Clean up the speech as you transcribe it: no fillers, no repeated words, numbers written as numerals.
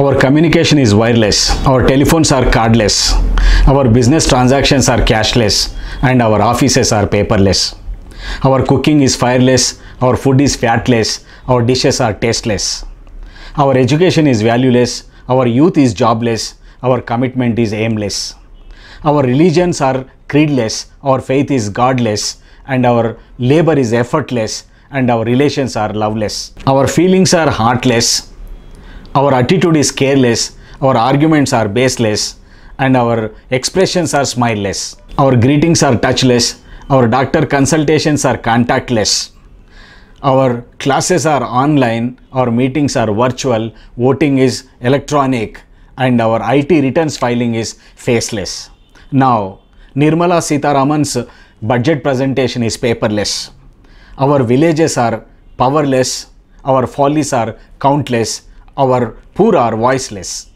Our communication is wireless, our telephones are cardless, our business transactions are cashless, and our offices are paperless. Our cooking is fireless, our food is fatless, our dishes are tasteless. Our education is valueless, our youth is jobless, our commitment is aimless. Our religions are creedless, our faith is godless, and our labor is effortless, and our relations are loveless. Our feelings are heartless. Our attitude is careless, our arguments are baseless, and our expressions are smileless. Our greetings are touchless, our doctor consultations are contactless. Our classes are online, our meetings are virtual, voting is electronic, and our IT returns filing is faceless. Now, Nirmala Sitaraman's budget presentation is paperless. Our villages are powerless, our follies are countless, our poor are voiceless.